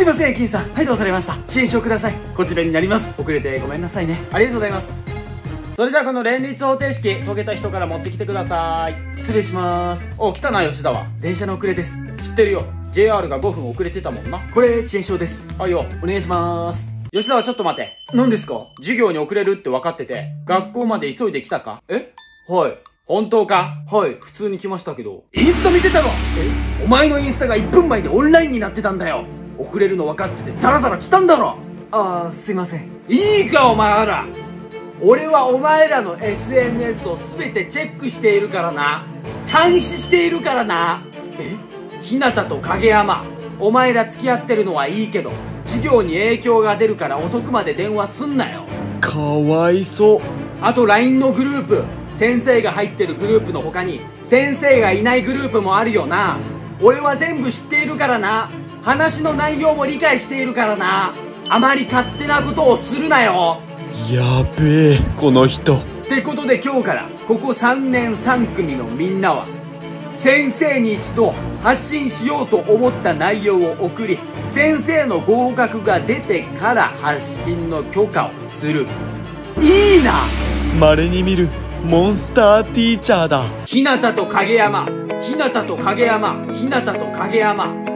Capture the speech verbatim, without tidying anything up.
すいません駅員さん、はいどうされました。新書ください。こちらになります。遅れてごめんなさいね。ありがとうございます。それじゃあこの連立方程式解けた人から持ってきてください。失礼します。お、来たな吉沢。電車の遅れです。知ってるよ、 ジェイアール がごふん遅れてたもんな。これ遅延証です。はいよ、お願いします。吉沢ちょっと待て。何ですか？授業に遅れるって分かってて学校まで急いで来たか？え、はい。本当か？はい、普通に来ましたけど。インスタ見てたの？え、お前のインスタがいっぷんまえでオンラインになってたんだよ。遅れるの分かっててダラダラ来たんだろ。あー、すいません。いいかお前ら、俺はお前らの エスエヌエス を全てチェックしているからな。監視しているからな。え、日向と影山、お前ら付き合ってるのはいいけど授業に影響が出るから遅くまで電話すんなよ。かわいそう。あと ライン のグループ、先生が入ってるグループの他に先生がいないグループもあるよな。俺は全部知っているからな。話の内容も理解しているからな。あまり勝手なことをするなよ。やべえこの人。ってことで今日からここさんねんさんくみのみんなは先生に一度発信しようと思った内容を送り、先生の合格が出てから発信の許可をする。いいな。稀に見るモンスターティーチャーだ。日向と影山、日向と影山、日向と影山。